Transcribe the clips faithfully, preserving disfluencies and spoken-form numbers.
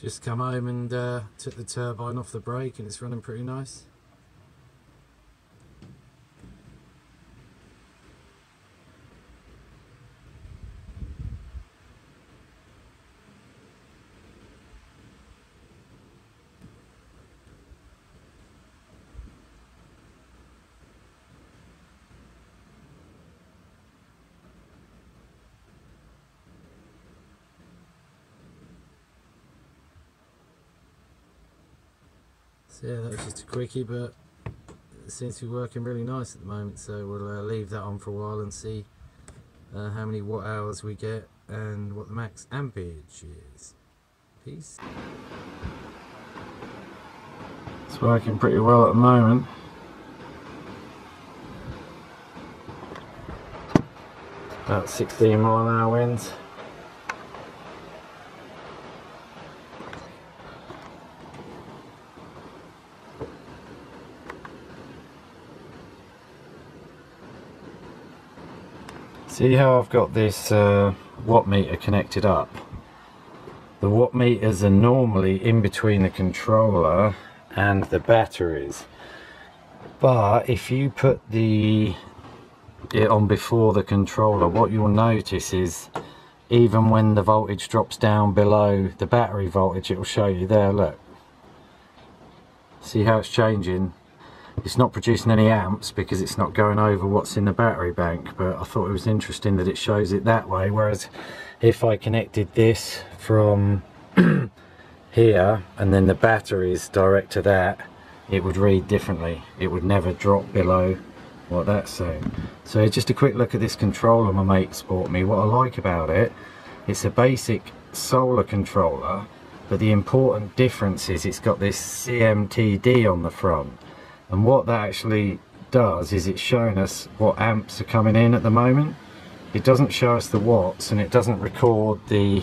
Just come home and uh, took the turbine off the brake and it's running pretty nice. So yeah, that was just a quickie, but it seems to be working really nice at the moment, so we'll uh, leave that on for a while and see uh, how many watt hours we get and what the max amperage is. Peace. It's working pretty well at the moment. About sixteen mile an hour winds. See how I've got this uh, watt meter connected up? The watt meters are normally in between the controller and the batteries, but if you put the it on before the controller, what you'll notice is even when the voltage drops down below the battery voltage, it will show you there. Look, see how it's changing? It's not producing any amps because it's not going over what's in the battery bank, but I thought it was interesting that it shows it that way, whereas if I connected this from here and then the batteries direct to that, it would read differently. It would never drop below what that's saying. So just a quick look at this controller my mate's bought me. What I like about it, it's a basic solar controller, but the important difference is it's got this C M T D on the front. And what that actually does is it's showing us what amps are coming in at the moment. It doesn't show us the watts, and it doesn't record the...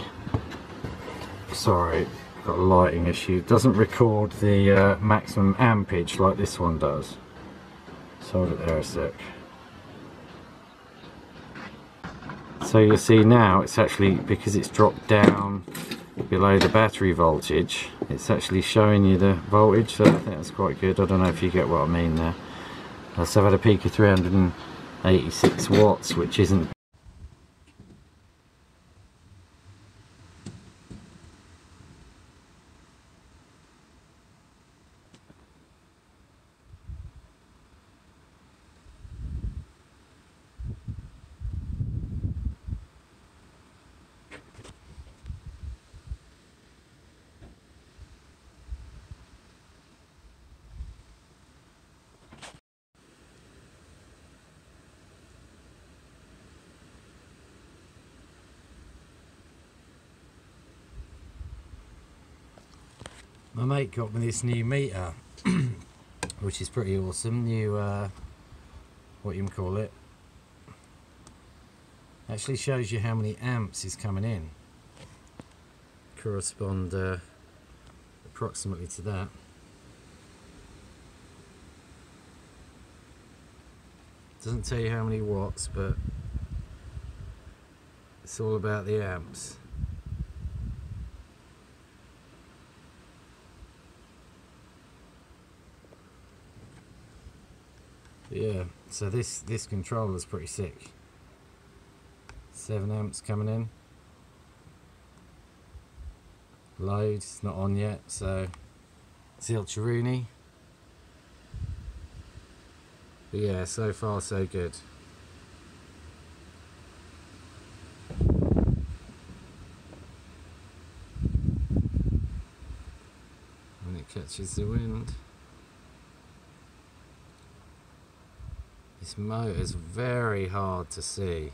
Sorry, got a lighting issue. It doesn't record the uh, maximum ampage like this one does. Let's hold it there a sec. So you'll see now it's actually, because it's dropped down below the battery voltage, it's actually showing you the voltage, so I think that's quite good. I don't know if you get what I mean there. So I've had a peak of three hundred eighty-six watts, which isn't. My mate got me this new meter, which is pretty awesome. New, uh, what you call it, actually shows you how many amps is coming in. Correspond uh, approximately to that. Doesn't tell you how many watts, but it's all about the amps. Yeah, so this this controller's pretty sick. Seven amps coming in. Load, it's not on yet, so it's Ilcharuni. But yeah, so far so good. When it catches the wind. This motor's very hard to see.